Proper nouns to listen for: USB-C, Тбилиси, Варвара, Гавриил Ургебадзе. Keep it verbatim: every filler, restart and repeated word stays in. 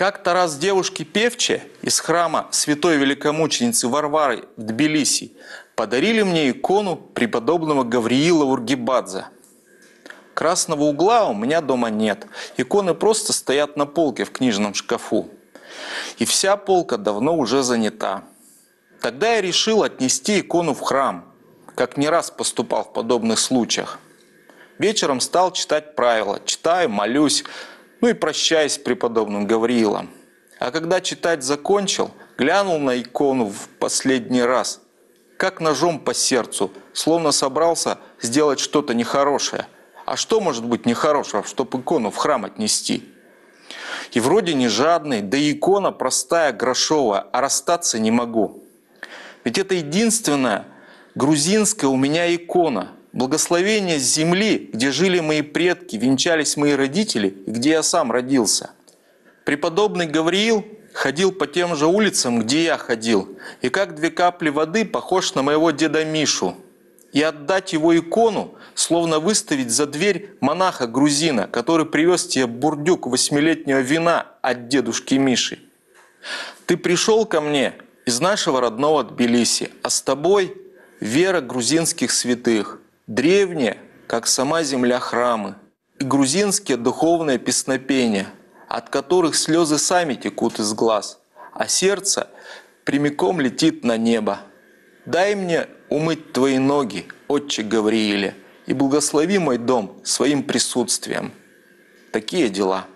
Как-то раз девушке Певче из храма святой великомученицы Варвары в Тбилиси подарили мне икону преподобного Гавриила Ургебадзе. Красного угла у меня дома нет, иконы просто стоят на полке в книжном шкафу. И вся полка давно уже занята. Тогда я решил отнести икону в храм, как не раз поступал в подобных случаях. Вечером стал читать правила, читаю, молюсь, ну и прощаюсь с преподобным Гавриилом. А когда читать закончил, глянул на икону в последний раз, как ножом по сердцу, словно собрался сделать что-то нехорошее. А что может быть нехорошего, чтобы икону в храм отнести? И вроде не жадный, да и икона простая, грошовая, а расстаться не могу. Ведь это единственная грузинская у меня икона. Благословение с земли, где жили мои предки, венчались мои родители, и где я сам родился. Преподобный Гавриил ходил по тем же улицам, где я ходил, и как две капли воды похож на моего деда Мишу. И отдать его икону, словно выставить за дверь монаха-грузина, который привез тебе бурдюк восьмилетнего вина от дедушки Миши. Ты пришел ко мне из нашего родного Тбилиси, а с тобой вера грузинских святых. Древние, как сама земля, храмы и грузинские духовные песнопения, от которых слезы сами текут из глаз, а сердце прямиком летит на небо. Дай мне умыть твои ноги, отче Гаврииле, и благослови мой дом своим присутствием. Такие дела.